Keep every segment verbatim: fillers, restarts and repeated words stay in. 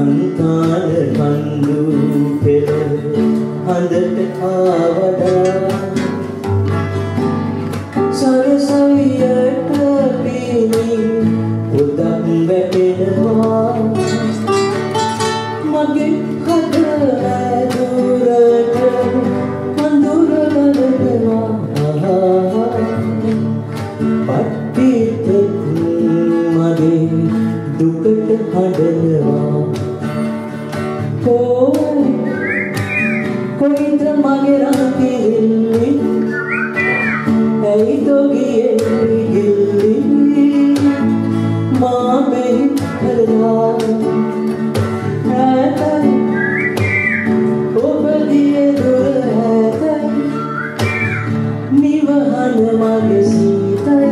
Antar handu pelo handat avada sarasaviyata pini udak vetenawa mage khada durata pandura ganatawa aha patite mage dukata hadanawa Oh, Koindra magera gilli, ei dogiye gilli, maame helva, hathai, obadiye dur hathai, nivahan mage sitai,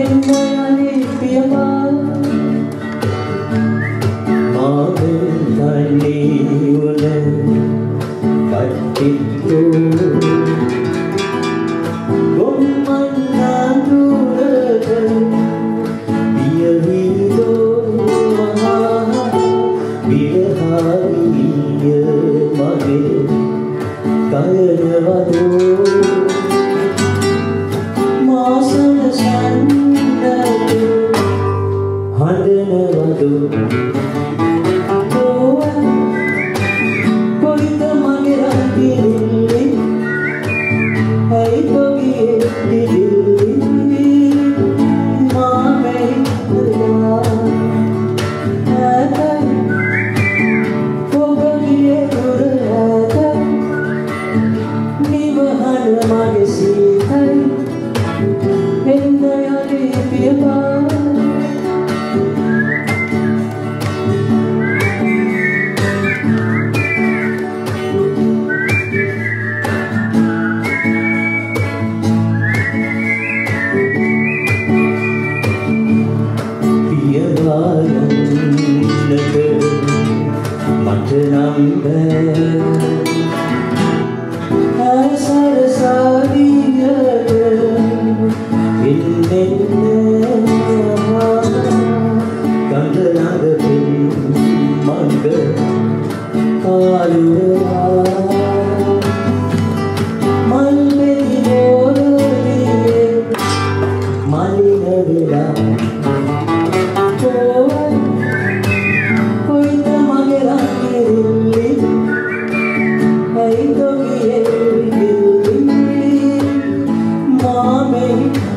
enmayani piyama.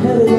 Hello.